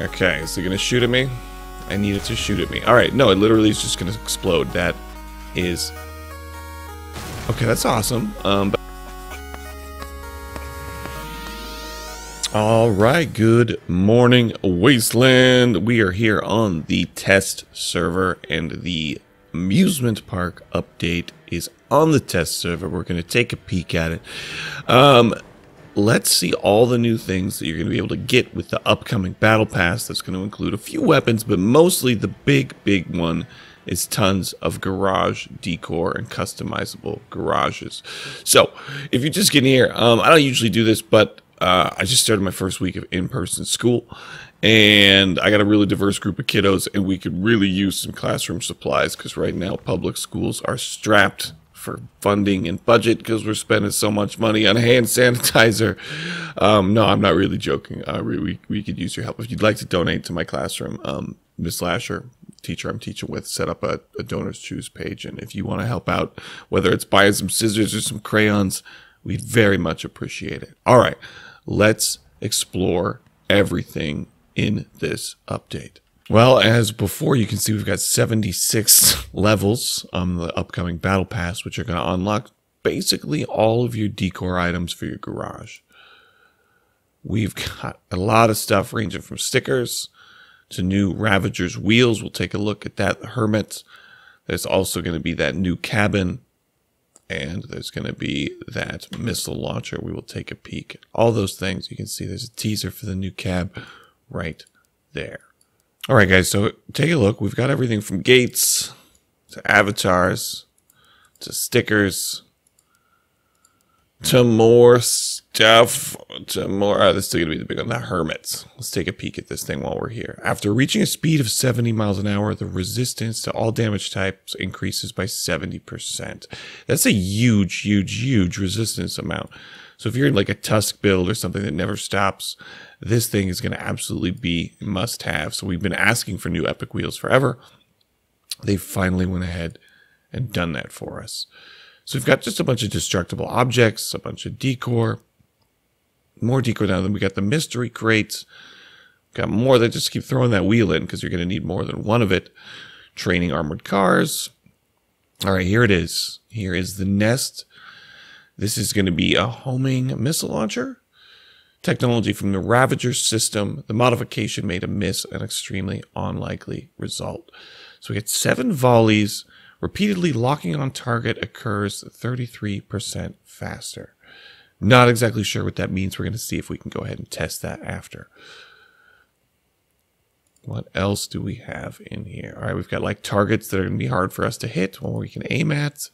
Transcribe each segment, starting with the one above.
Okay, is it gonna shoot at me? I need it to shoot at me. Alright, no, it literally is just gonna explode. That is... okay, that's awesome. But... alright, good morning, Wasteland. We are here on the test server, and the amusement park update is on the test server. We're gonna take a peek at it. Let's see all the new things that you're going to be able to get with the upcoming battle pass. That's going to include a few weapons, but mostly the big one is tons of garage decor and customizable garages. So if you're just getting here, I don't usually do this, but I just started my first week of in-person school, and I got a really diverse group of kiddos, and we could really use some classroom supplies because right now public schools are strapped for funding and budget because we're spending so much money on hand sanitizer. No, I'm not really joking. We could use your help. If you'd like to donate to my classroom, Miss Lasher, teacher I'm teaching with, set up a Donors Choose page. And if you want to help out, whether it's buying some scissors or some crayons, we'd very much appreciate it. All right, let's explore everything in this update. Well, as before, you can see we've got 76 levels on the upcoming battle pass, which are going to unlock basically all of your decor items for your garage. We've got a lot of stuff ranging from stickers to new Ravager's wheels. We'll take a look at that hermit. There's also going to be that new cabin, and there's going to be that missile launcher. We will take a peek at all those things. You can see there's a teaser for the new cab right there. All right, guys, so take a look. We've got everything from gates to avatars to stickers to more stuff to more. This is still going to be the big one, the hermits. Let's take a peek at this thing while we're here. After reaching a speed of 70 miles an hour, the resistance to all damage types increases by 70%. That's a huge, huge, huge resistance amount. So if you're in like a Tusk build or something that never stops, this thing is going to absolutely be must-have. So we've been asking for new epic wheels forever. They finally went ahead and done that for us. So we've got just a bunch of destructible objects, a bunch of decor, more decor now. Then we got the mystery crates. We've got more that just keep throwing that wheel in because you're going to need more than one of it. Training armored cars. All right, here it is. Here is the nest. This is going to be a homing missile launcher. Technology from the Ravager system. The modification made a miss an extremely unlikely result. So we get 7 volleys. Repeatedly locking on target occurs 33% faster. Not exactly sure what that means. We're going to see if we can go ahead and test that after. What else do we have in here? All right, we've got like targets that are going to be hard for us to hit, one we can aim at.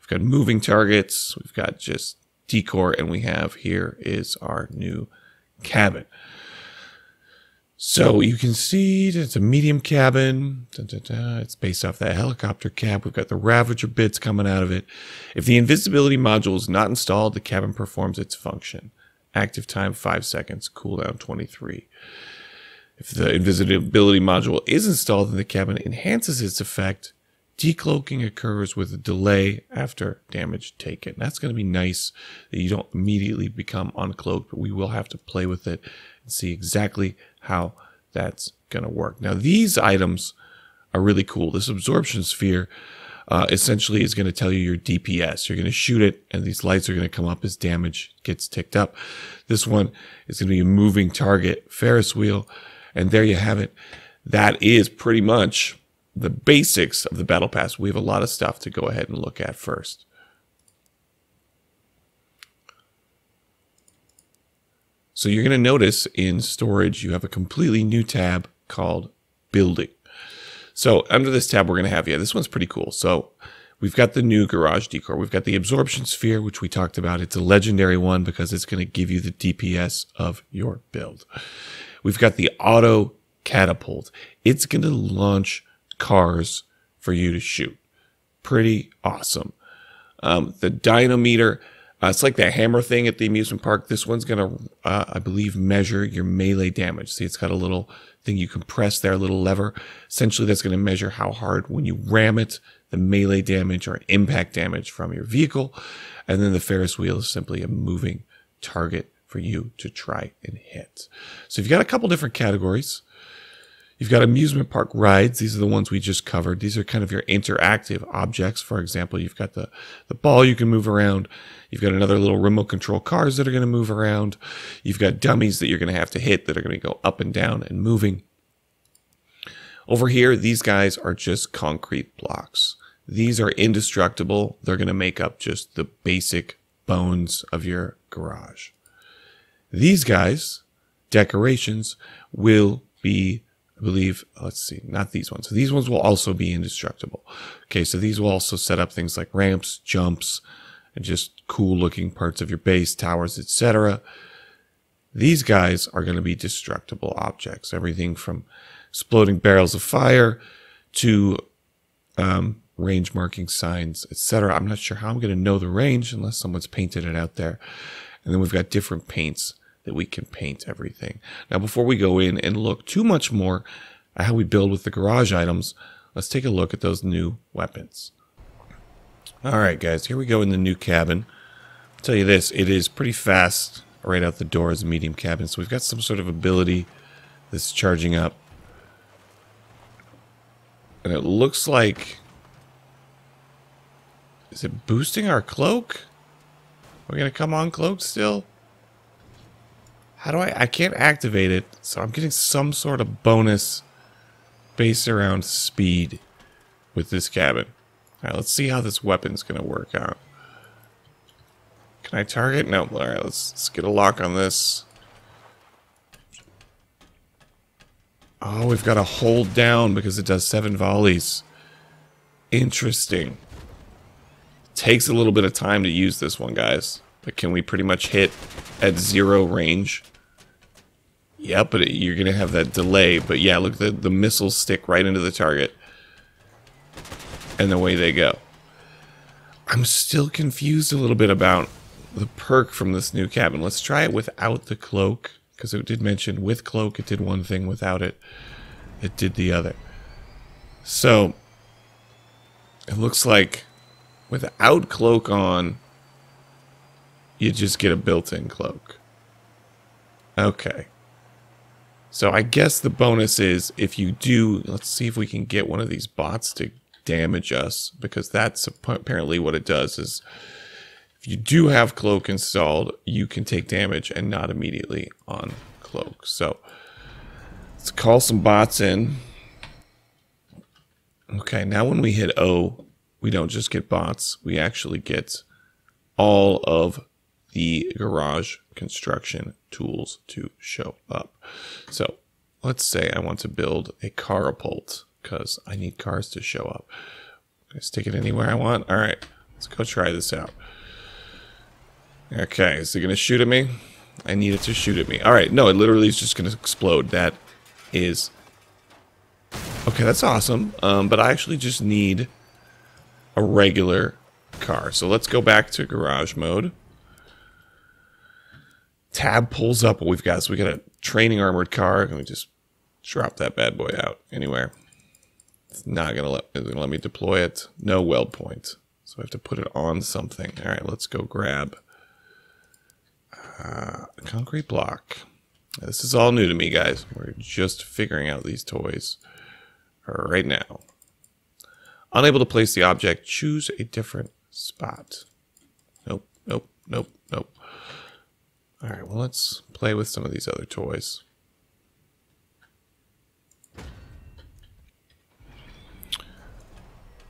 We've got moving targets, we've got just decor, and we have here is our new cabin. So you can see it's a medium cabin. It's based off that helicopter cab. We've got the Ravager bits coming out of it. If the invisibility module is not installed, the cabin performs its function. Active time 5 seconds, cooldown 23. If the invisibility module is installed, then the cabin enhances its effect. Decloaking occurs with a delay after damage taken. That's going to be nice that you don't immediately become uncloaked, but we will have to play with it and see exactly how that's going to work. Now, these items are really cool. This absorption sphere essentially is going to tell you your DPS. You're going to shoot it, and these lights are going to come up as damage gets ticked up. This one is going to be a moving target Ferris wheel, and there you have it. That is pretty much the basics of the battle pass. We have a lot of stuff to go ahead and look at first. So you're going to notice in storage, you have a completely new tab called building. So under this tab, we're going to have, yeah, this one's pretty cool. So we've got the new garage decor. We've got the absorption sphere, which we talked about. It's a legendary one because it's going to give you the DPS of your build. We've got the auto catapult. It's going to launch cars for you to shoot. Pretty awesome. The dynamometer, it's like that hammer thing at the amusement park. This one's gonna I believe measure your melee damage. See, it's got a little thing you can press there, a little lever. Essentially that's gonna measure how hard when you ram it, the melee damage or impact damage from your vehicle. And then the Ferris wheel is simply a moving target for you to try and hit. So you've got a couple different categories. You've got amusement park rides. These are the ones we just covered. These are kind of your interactive objects. For example, you've got the ball you can move around. You've got another little remote control cars that are going to move around. You've got dummies that you're going to have to hit that are going to go up and down and moving. Over here, these guys are just concrete blocks. These are indestructible. They're going to make up just the basic bones of your garage. These guys, decorations, will be, I believe, let's see, not these ones. So these ones will also be indestructible. Okay, so these will also set up things like ramps, jumps, and just cool looking parts of your base, towers, etc. These guys are going to be destructible objects. Everything from exploding barrels of fire to range marking signs, etc. I'm not sure how I'm going to know the range unless someone's painted it out there. And then we've got different paints that we can paint everything. Now, before we go in and look too much more at how we build with the garage items, let's take a look at those new weapons. All right, guys, here we go in the new cabin. I'll tell you this, it is pretty fast right out the door as a medium cabin. So we've got some sort of ability that's charging up. And it looks like, is it boosting our cloak? We're going to come on cloak still? How do I can't activate it, so I'm getting some sort of bonus based around speed with this cabin. All right, let's see how this weapon's going to work out. Can I target? No. All right, let's get a lock on this. Oh, we've got to hold down because it does 7 volleys. Interesting. Takes a little bit of time to use this one, guys. But can we pretty much hit at 0 range? Yeah, but you're going to have that delay. But yeah, look, the missiles stick right into the target. And away they go. I'm still confused a little bit about the perk from this new cabin. Let's try it without the cloak. Because it did mention with cloak, it did one thing. Without it, it did the other. So, it looks like without cloak on, you just get a built-in cloak. Okay. So I guess the bonus is if you do, let's see if we can get one of these bots to damage us, because that's apparently what it does is if you do have cloak installed, you can take damage and not immediately on cloak. So let's call some bots in. Okay, now when we hit O, we don't just get bots, we actually get all of the garage construction tools to show up. So let's say I want to build a carapult because I need cars to show up. Can I stick it anywhere I want? All right, let's go try this out. Okay, is it going to shoot at me? I need it to shoot at me. All right, no, it literally is just going to explode. That is... Okay, that's awesome, but I actually just need a regular car. So let's go back to garage mode. Tab pulls up what we've got. So we got a training armored car. Can we just drop that bad boy out anywhere? It's not going to let me deploy it. No weld point. So I have to put it on something. All right, let's go grab a concrete block. Now, this is all new to me, guys. We're just figuring out these toys right now. Unable to place the object, choose a different spot. Nope, nope, nope, nope. All right, well, let's play with some of these other toys.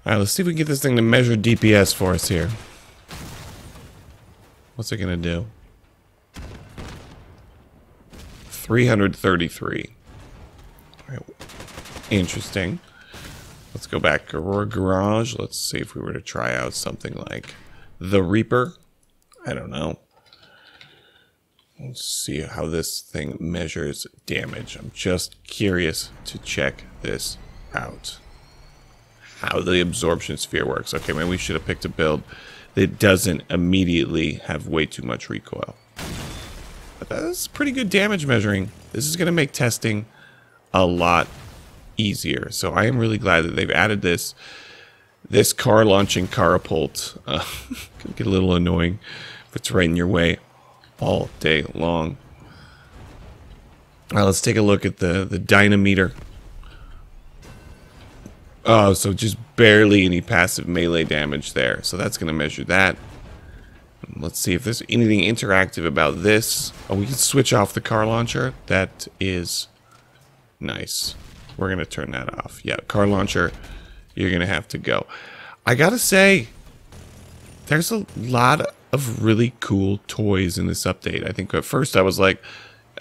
All right, let's see if we can get this thing to measure DPS for us here. What's it going to do? 333. All right, interesting. Let's go back to our garage. Let's see if we were to try out something like the Reaper. I don't know. Let's see how this thing measures damage. I'm just curious to check this out. How the absorption sphere works. Okay, maybe we should have picked a build that doesn't immediately have way too much recoil. But that's pretty good damage measuring. This is going to make testing a lot easier. So I am really glad that they've added this car launching carapult. Could get a little annoying if it's right in your way. all day long. Let's take a look at the dynamometer. Oh, so just barely any passive melee damage there. So that's going to measure that. Let's see if there's anything interactive about this. Oh, we can switch off the car launcher. That is nice. We're going to turn that off. Yeah, car launcher, you're going to have to go. I got to say, there's a lot of really cool toys in this update. I think at first I was like,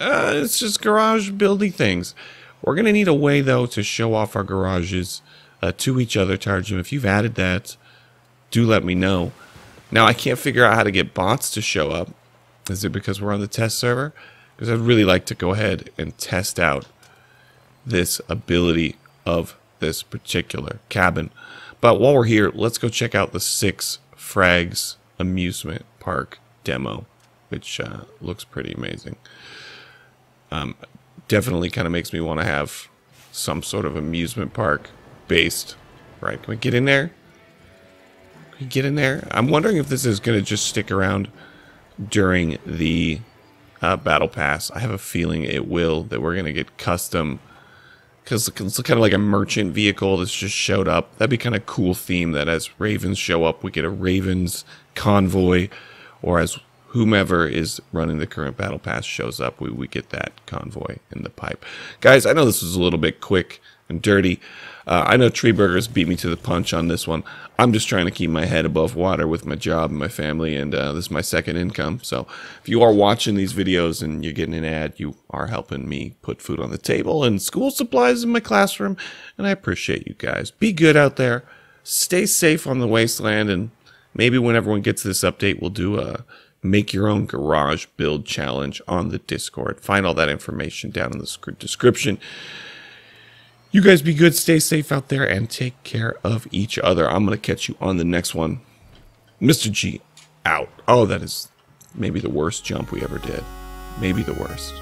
it's just garage building things. We're going to need a way, though, to show off our garages to each other, Tarjem. If you've added that, do let me know. Now, I can't figure out how to get bots to show up. Is it because we're on the test server? Because I'd really like to go ahead and test out this ability of this particular cabin. But while we're here, let's go check out the 6 Frags amusement park demo, which looks pretty amazing. Definitely kind of makes me want to have some sort of amusement park based. Right, can we get in there? Can we get in there? I'm wondering if this is going to just stick around during the battle pass. I have a feeling it will, that we're going to get custom, because it's kind of like a merchant vehicle that's just showed up. That'd be kind of cool theme, that as ravens show up, we get a ravens convoy, or as whomever is running the current battle pass shows up, we get that convoy in the pipe. Guys, I know this was a little bit quick and dirty. I know Tree Burgers beat me to the punch on this one. I'm just trying to keep my head above water with my job and my family, and this is my second income. So if you are watching these videos and you're getting an ad, you are helping me put food on the table and school supplies in my classroom, and I appreciate you guys. Be good out there. Stay safe on the wasteland, and maybe when everyone gets this update, we'll do a make your own garage build challenge on the Discord. Find all that information down in the description. You guys be good, stay safe out there, and take care of each other. I'm going to catch you on the next one. Mr. G out. Oh, that is maybe the worst jump we ever did. Maybe the worst.